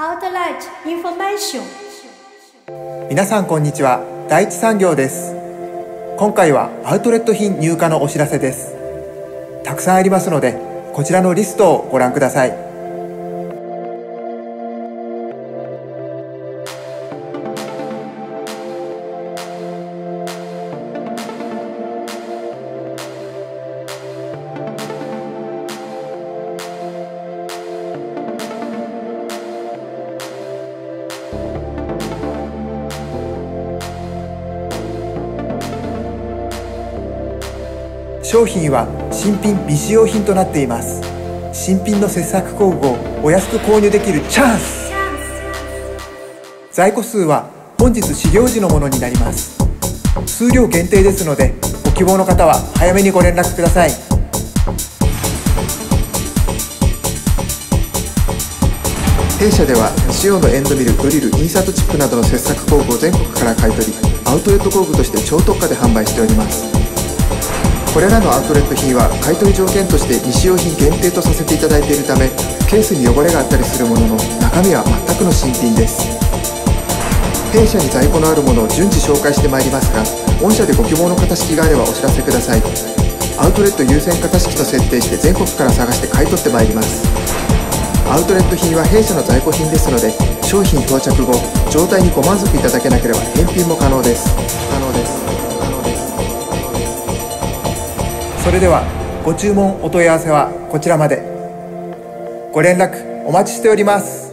Outlet Information。皆さんこんにちは、第一産業です。今回はアウトレット品入荷のお知らせです。たくさんありますので、こちらのリストをご覧ください。商品は新品未使用品となっています。新品の切削工具をお安く購入できるチャンス。在庫数は本日始業時のものになります。数量限定ですので、ご希望の方は早めにご連絡ください。弊社では未使用のエンドミル、ドリル、インサートチップなどの切削工具を全国から買い取り、アウトレット工具として超特価で販売しております。これらのアウトレット品は買取条件として未使用品限定とさせていただいているため、ケースに汚れがあったりするものの、中身は全くの新品です。弊社に在庫のあるものを順次紹介してまいりますが、御社でご希望の型式があればお知らせください。アウトレット優先型式と設定して、全国から探して買い取ってまいります。アウトレット品は弊社の在庫品ですので、商品到着後、状態にご満足いただけなければ返品も可能です。それではご注文お問い合わせはこちらまで。ご連絡お待ちしております。